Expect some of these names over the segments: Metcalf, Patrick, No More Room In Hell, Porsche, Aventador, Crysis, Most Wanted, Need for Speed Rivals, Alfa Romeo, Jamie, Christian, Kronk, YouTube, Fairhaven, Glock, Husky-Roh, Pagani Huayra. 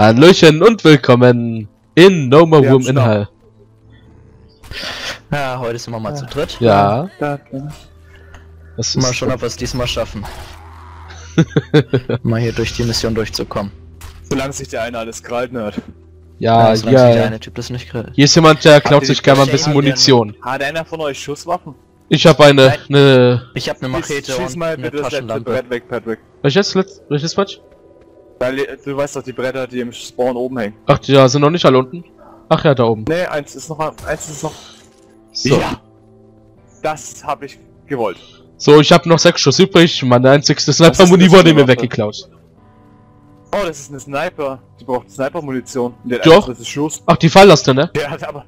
Hallöchen und willkommen in No More Room In Hell. Ja, heute sind wir mal zu dritt. Ja. Das ist mal schon, ob wir es diesmal schaffen. Mal hier durch die Mission durchzukommen. Solange sich der eine alles krallt, nerd. Ja, ja. Der eine Typ das nicht krallt. Hier ist jemand, der klaut sich gerne mal ein bisschen Munition. Hat einer von euch Schusswaffen? Ich hab eine Machete und eine Taschenlampe. Schieß mal bitte das letzte Brett weg, Patrick. Welches Match? Du weißt doch, die Bretter, die im Spawn oben hängen. Ach ja, sind noch nicht alle unten? Ach ja, da oben. Nee, eins ist noch... So. Ja! Das hab ich gewollt. So, ich hab noch 6 Schuss übrig. Meine einzigste Sniper-Muni wurde mir weggeklaut. Oh, das ist eine Sniper. Die braucht Sniper-Munition. Doch? Ach, die Falllaste, ne? Der hat aber...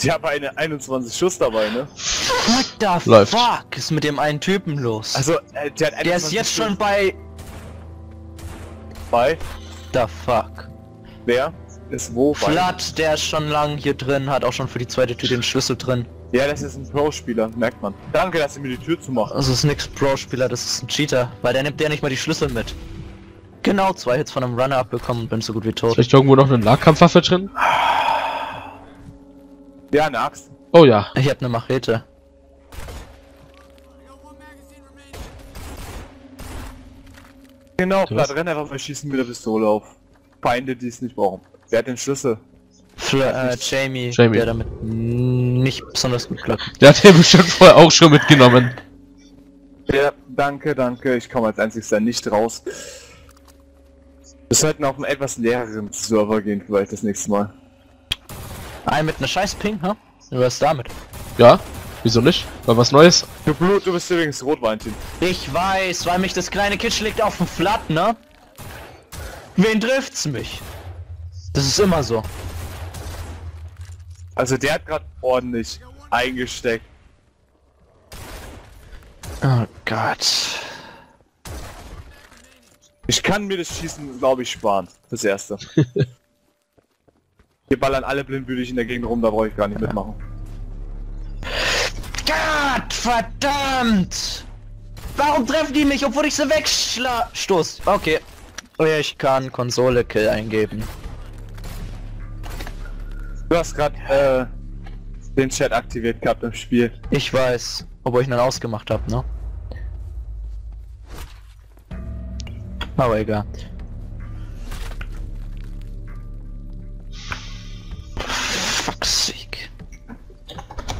Die haben eine 21 Schuss dabei, ne? What the fuck ist mit dem einen Typen los? Also, der hat 21 Der ist jetzt Schuss. Schon bei... The fuck. Wer ist wo bei? Flat, der ist schon lang hier drin, hat auch schon für die zweite Tür den Schlüssel drin. Ja, das ist ein Pro-Spieler, merkt man. Danke, dass ihr mir die Tür zumacht. Das ist nix Pro-Spieler, das ist ein Cheater, weil der nimmt nicht mal die Schlüssel mit. Genau, 2 Hits von einem Runner abbekommen und bin so gut wie tot. Ist vielleicht irgendwo noch eine Nahkampfwaffe drin? Ja, eine Axt. Oh ja. Ich hab eine Machete. Genau, da renn einfach mal schießen mit der Pistole auf. Feinde, die es nicht brauchen. Wer hat den Schlüssel? Jamie, der damit nicht besonders gut klappt. Der hat den bestimmt vorher auch schon mitgenommen. Ja, danke, ich komme als einzigster nicht raus. Wir sollten auf einen etwas leereren Server gehen, vielleicht das nächste Mal. Mit einer scheiß Ping, ha? Was damit? Ja, wieso nicht? War was Neues? Du bist übrigens Rotweinteam. Ich weiß, weil mich das kleine Kitsch liegt auf dem Flat, ne? Wen trifft's mich? Das ist immer so. Also der hat gerade ordentlich eingesteckt. Oh Gott. Ich kann mir das Schießen, glaube ich, sparen. Das erste. Wir ballern alle blindwütig in der Gegend rum, da brauche ich gar nicht mitmachen. Gott, verdammt! Warum treffen die mich, obwohl ich sie wegstoß? Okay. Oh ja, ich kann Konsole-Kill eingeben. Du hast gerade den Chat aktiviert gehabt im Spiel. Ich weiß, obwohl ich ihn dann ausgemacht habe, ne? Aber egal.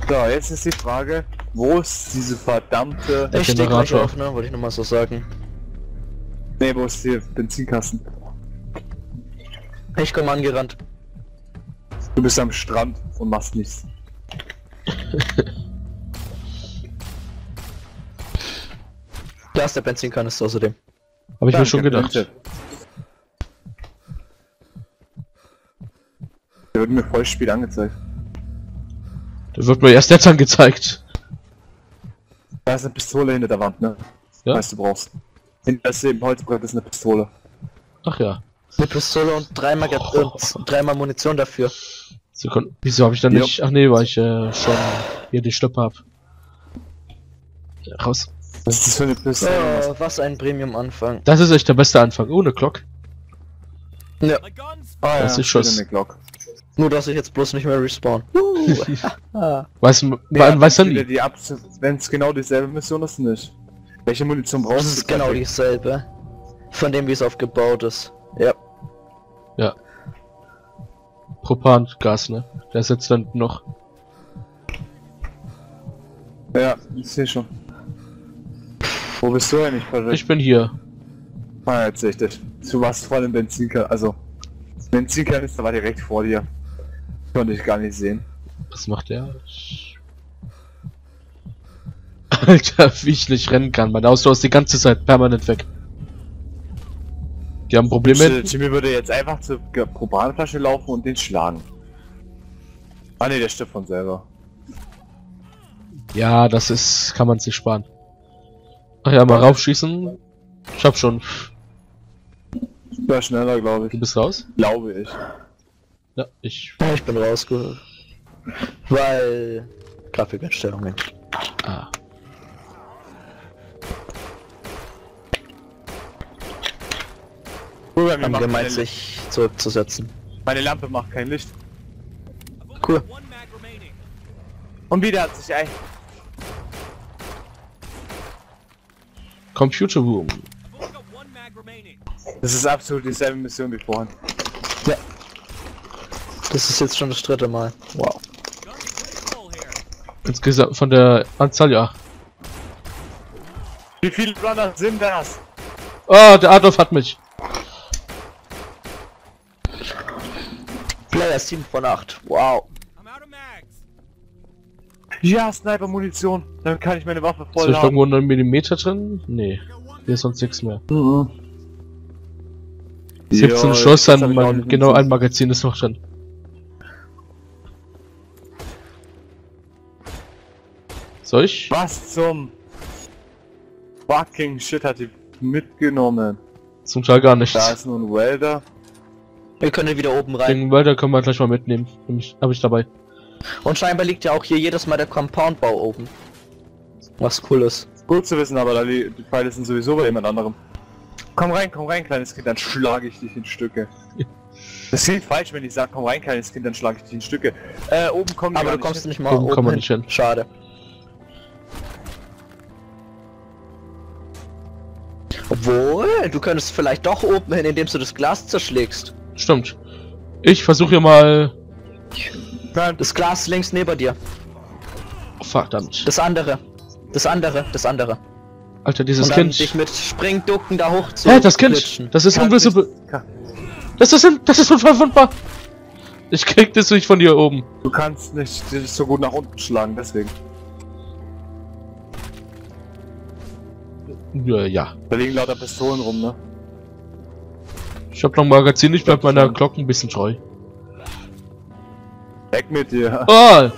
So, jetzt ist die Frage, wo ist diese verdammte... Ich stehe gleich auf, ne? Wollte ich nochmal so sagen. Ne, wo ist die Benzinkasten? Ich komme angerannt. Du bist am Strand und machst nichts. Da ist der Benzinkanister außerdem. Hab ich mir schon gedacht. Der wird mir voll Spiel angezeigt. Das wird mir erst jetzt angezeigt. Da ist eine Pistole hinter der Wand, ne? Ja? Weißt du, brauchst. Hinter dem Holzbrett ist eine Pistole. Ach ja. Eine Pistole und 3 mal Munition dafür. Sekunden. Wieso habe ich dann nicht... Ach nee, weil ich schon hier die Schluppe hab. Ja, raus. Was ist das für eine Pistole? Was ein Premium-Anfang. Das ist echt der beste Anfang. Ohne Glock. Ja. Ah, das ist Schuss. Nur, dass ich jetzt bloß nicht mehr respawn. Weiß dann nie. Wenn es genau dieselbe Mission ist, nicht. Welche Munition brauchst du? Das ist genau dieselbe. Von dem, wie es aufgebaut ist. Ja. Ja. Propangas, ne? Der sitzt dann noch. Ja, ich sehe schon. Wo bist du eigentlich, Patrick? Ich bin hier. Ah, jetzt sehe ich dich. Du warst voll im Benzinkanister, also... Benzinkanister war direkt vor dir. Konnte ich gar nicht sehen. Was macht der? Alter, wie ich nicht rennen kann. Mein Ausdauer ist die ganze Zeit permanent weg. Die haben Probleme. Jimmy würde jetzt einfach zur Probanflasche laufen und den schlagen. Ah ne, der stirbt von selber. Ja, das ist... kann man sich sparen. Ach ja, mal raufschießen. Ich hab schon. Ich war schneller, glaube ich. Du bist raus? Glaube ich. Ja, ich bin rausgeholt. Weil... Grafikeinstellungen. Ah. Gut, haben gemeint, sich zurückzusetzen. Meine Lampe macht kein Licht. Cool. Und wieder hat sich ein... Computer Room. Das ist absolut dieselbe Mission wie vorhin. Ja. Das ist jetzt schon das dritte Mal. Wow. Insgesamt von der Anzahl, ja. Wie viele Runner sind das? Oh, der Adolf hat mich. Player 7 von 8. Wow. Ja, Sniper-Munition. Dann kann ich meine Waffe voll laden. Ist irgendwo 9 mm drin? Nee. Hier ist sonst nichts mehr. Mhm. 17 Schuss, dann genau ein Magazin ist noch drin. Soll ich? Was zum fucking shit hat die mitgenommen? Zum Teil gar nichts. Da ist nur ein Welder. Wir können wieder oben rein. Den Welder können wir gleich mal mitnehmen. Hab ich dabei. Und scheinbar liegt ja auch hier jedes Mal der Compound-Bau oben. Was cool ist. Gut zu wissen, aber da die Pfeile sind sowieso bei jemand anderem. Komm rein, kleines Kind, dann schlage ich dich in Stücke. Das klingt falsch, wenn ich sage, komm rein, kleines Kind, dann schlage ich dich in Stücke. Oben kommen wir nicht hin. Aber du kommst nicht mal oben hin. Schade. Obwohl, du könntest vielleicht doch oben hin, indem du das Glas zerschlägst. Stimmt. Ich versuche hier mal... Das Glas links neben dir. Oh, verdammt. Das andere. Das andere. Das andere. Alter, dieses Kind. Und dich mit Springducken da hoch zu. Hä, das Kind. Glitschen. Das ist unwissbar. Das ist unverwundbar. Ich krieg das nicht von dir oben. Du kannst nicht so gut nach unten schlagen, deswegen. Ja. Da liegen lauter Pistolen rum, ne? Ich hab noch ein Magazin, ich bleib meiner Glocke ein bisschen treu. Weg mit dir. Oh!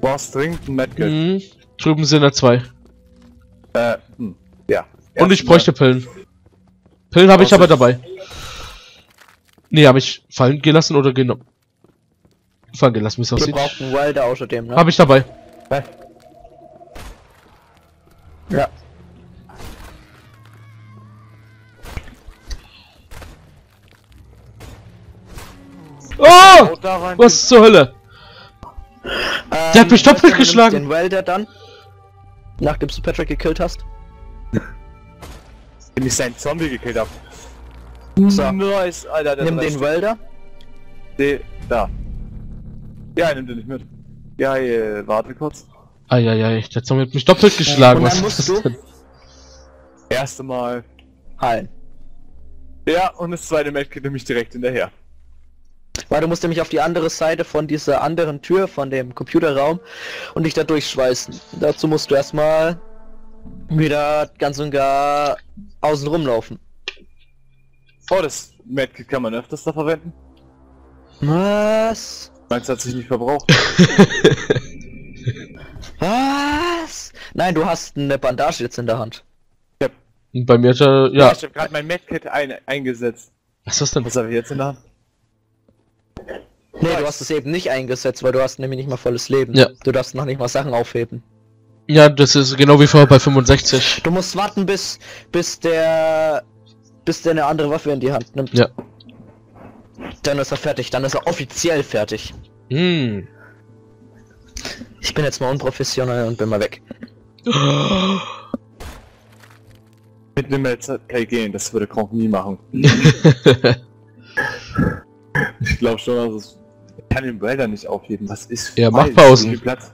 Was trinken, Metcalf? Mhm. Drüben sind da zwei. Ja. Und ich bräuchte Pillen. Pillen habe ich aber dabei. Nee, habe ich fallen gelassen oder genommen? Fallen gelassen, wie es aussieht. Wir brauchen einen Wilder außerdem, ne? Habe ich dabei. Hä? Ja. Oh! Was zur Hölle? Der hat mich doppelt geschlagen! Den Welder dann? Nachdem du Patrick gekillt hast? Wenn ich seinen Zombie gekillt hab. So. Nice, Alter, der nimm den Welder. De da. Ja, nimm den nicht mit. Ja, warte kurz. Eieiei, der Zombie hat mich doppelt geschlagen. Und dann was musst du? Erste Mal. Heilen. Ja, und das zweite Mal geht nämlich direkt hinterher. Weil du musst nämlich auf die andere Seite von dieser anderen Tür, von dem Computerraum, und dich da durchschweißen. Dazu musst du erstmal wieder ganz und gar außen rumlaufen. Oh, das Medkit kann man öfters da verwenden. Was? Meins hat sich nicht verbraucht. Was? Nein, du hast eine Bandage jetzt in der Hand. Ja. Bei mir hat er, ja. Ich hab gerade mein Medkit eingesetzt. Was ist denn? Was habe ich jetzt in der Hand? Nee, du hast es eben nicht eingesetzt, weil du hast nämlich nicht mal volles Leben. Ja. Du darfst noch nicht mal Sachen aufheben. Ja, das ist genau wie vorher bei 65. Du musst warten, bis der eine andere Waffe in die Hand nimmt. Ja. Dann ist er fertig, dann ist er offiziell fertig. Hm. Ich bin jetzt mal unprofessionell und bin mal weg. Mit einem LZK gehen, das würde Kronk nie machen. Ich glaube schon, dass es... Ich kann den Welder nicht aufheben, was ist... Ja, mach Pausen. Platz.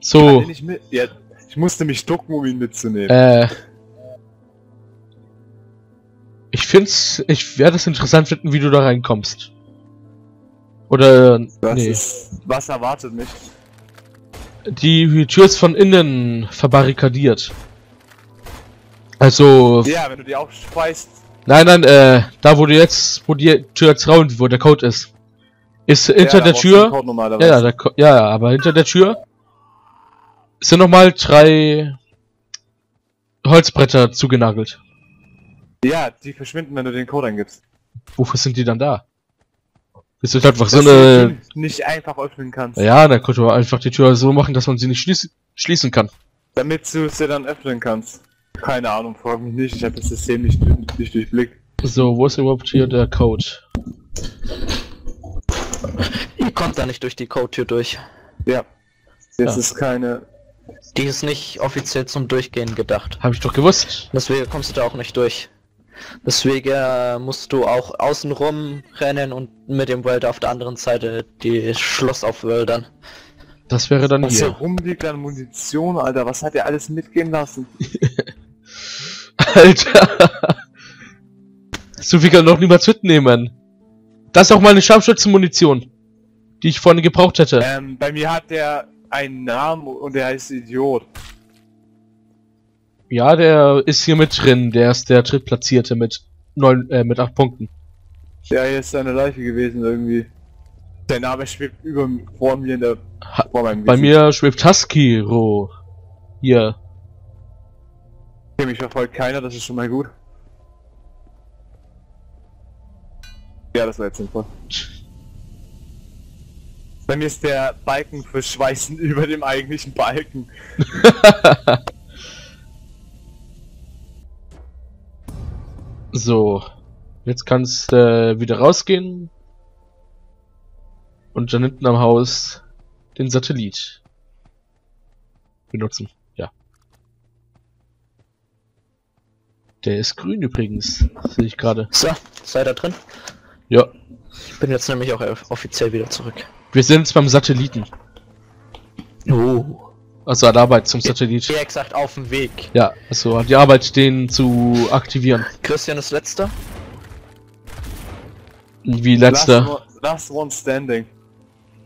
So. Ich, ja, ich musste mich ducken, um ihn mitzunehmen. Ich werde es interessant finden, wie du da reinkommst. Oder... nee. Was erwartet mich? Die Tür ist von innen verbarrikadiert. Also... Ja, wenn du die aufschweißt... Nein, nein, da wo die Tür jetzt raumt, wo der Code ist hinter der Tür, aber hinter der Tür sind nochmal 3 Holzbretter zugenagelt. Ja, die verschwinden, wenn du den Code eingibst. Wofür sind die dann da? Ist das einfach so eine... nicht einfach öffnen kannst. Ja, dann könnte man einfach die Tür so machen, dass man sie nicht schließen kann. Damit du sie dann öffnen kannst. Keine Ahnung, frag mich nicht, ich habe das System nicht durchblickt. So, wo ist überhaupt hier der Code? Ihr kommt da nicht durch die Code-Tür durch. Ja. Das ist keine... Die ist nicht offiziell zum Durchgehen gedacht. Habe ich doch gewusst. Deswegen kommst du da auch nicht durch. Deswegen musst du auch außenrum rennen und mit dem Wald auf der anderen Seite die Schloss aufwildern. Das wäre dann hier. Rumliegt an Munition, Alter. Was hat er alles mitgehen lassen? Alter. So viel kann noch niemals mitnehmen. Das ist auch meine Scharfschützenmunition, die ich vorhin gebraucht hätte. Bei mir hat der einen Namen und der heißt Idiot. Ja, der ist hier mit drin. Der ist der Drittplatzierte mit 8 Punkten. Ja, hier ist seine Leiche gewesen irgendwie. Der Name schwebt vor mir in der... Bei mir schwebt Husky-Roh. Hier. Okay, mich verfolgt keiner, das ist schon mal gut. Ja, das war jetzt sinnvoll. Bei mir ist der Balken für Schweißen über dem eigentlichen Balken. So, jetzt kannst du wieder rausgehen und dann hinten am Haus den Satellit benutzen, ja. Der ist grün übrigens, sehe ich gerade. So, seid ihr drin? Ja. Ich bin jetzt nämlich auch offiziell wieder zurück. Wir sind jetzt beim Satelliten. Oh. Also an Arbeit zum Satellit. Ja, exakt auf dem Weg. Ja, also die Arbeit, den zu aktivieren. Christian ist letzter. Wie letzter? Last one standing.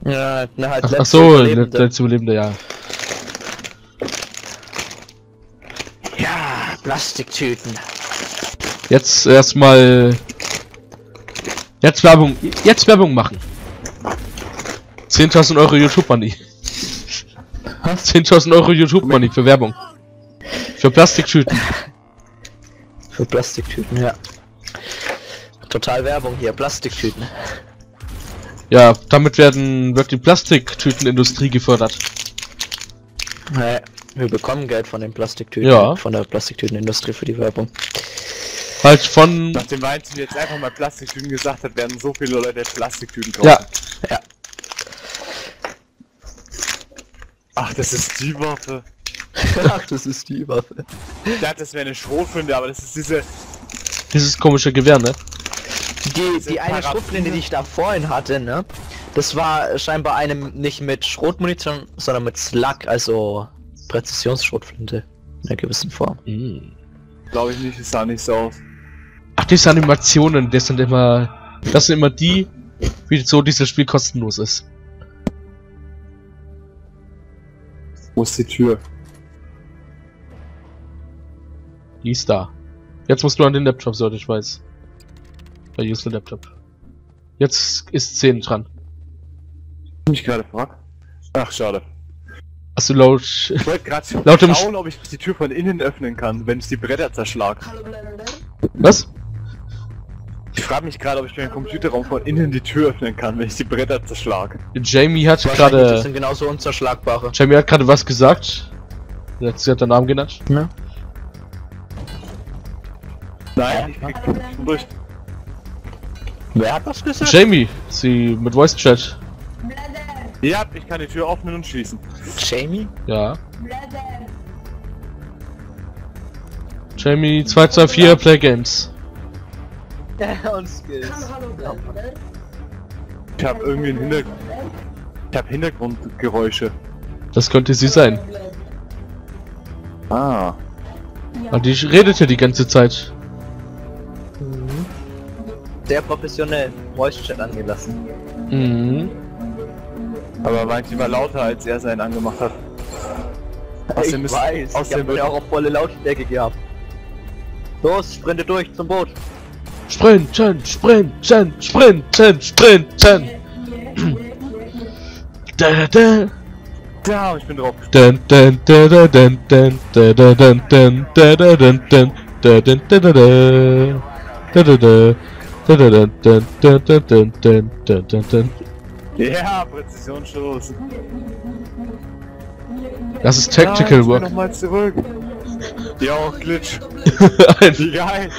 Ja, na halt letzter. Achso, letzter Überlebende, ja. Ja, Plastiktüten. Jetzt erstmal. Jetzt Werbung machen. 10.000 Euro YouTube-Money. 10.000 Euro YouTube-Money für Werbung. Für Plastiktüten. Für Plastiktüten, ja. Total Werbung hier, Plastiktüten. Ja, damit wird die Plastiktütenindustrie gefördert. Naja, wir bekommen Geld von den Plastiktüten, ja. Von der Plastiktütenindustrie für die Werbung. Halt von... Nachdem Weinz jetzt einfach mal Plastiktüten gesagt hat, werden so viele Leute Plastiktüten kaufen. Ja, ja. Ach, das ist die Waffe. Ach, das ist die Waffe. Ich dachte, das wäre eine Schrotflinte, aber das ist diese... Dieses komische Gewehr, ne? Die eine Schrotflinte, die ich da vorhin hatte, ne? Das war scheinbar eine nicht mit Schrotmunition, sondern mit Slug, also Präzisionsschrotflinte. In einer gewissen Form. Mhm. Glaube ich nicht, es sah nicht so aus. Ach, diese Animationen, das sind immer die, wie so dieses Spiel kostenlos ist. Wo ist die Tür? Die ist da. Jetzt musst du an den Laptop, soweit ich weiß. Da ist der Laptop. Jetzt ist 10 dran. Mich gerade frag. Ach, schade. Hast du laut... Ich wollte gerade schauen, ob ich die Tür von innen öffnen kann, wenn ich die Bretter zerschlage. Was? Ich frage mich gerade, ob ich meinen Computerraum von innen die Tür öffnen kann, wenn ich die Bretter zerschlage. Jamie hat gerade... Das sind genauso unzerschlagbare. Jamie hat gerade was gesagt. Sie hat den Namen genannt. Ja. Nein, ich krieg nicht durch. Wer hat was gesagt? Jamie, sie mit Voice Chat. Ja, ich kann die Tür öffnen und schließen. Jamie? Ja. Jamie 224 Play Games. Und Skills. Ich hab irgendwie einen Hintergrund. Ich hab Hintergrundgeräusche. Das könnte sie sein. Ah. Und die redete die ganze Zeit. Mhm. Sehr professionell. Voice Chat angelassen. Mhm. Aber manchmal war lauter, als er seinen angemacht hat. Ich weiß. Ich hab ja auch auf volle Lautstärke gehabt. Los, sprinte durch zum Boot. Sprinten, sprinten, sprinten, sprinten! Da, da, da, ich bin drauf. Ja, Präzisionsstoß. Das ist Tactical Work. Jo, Glitch. Wie geil.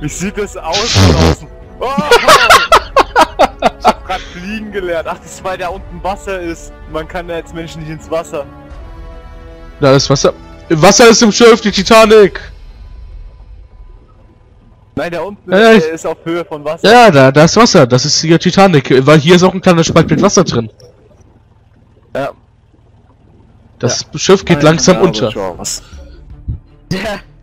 Wie sieht das aus draußen? Oh! Ich hab grad fliegen gelernt. Ach, das ist, weil da unten Wasser ist. Man kann da als Mensch nicht ins Wasser. Da ist Wasser. Wasser ist im Schiff, die Titanic. Nein, da unten ist auf Höhe von Wasser. Ja, da ist Wasser. Das ist die Titanic. Weil hier ist auch ein kleiner Spalt mit Wasser drin. Ja. Das Schiff geht langsam unter. Ja.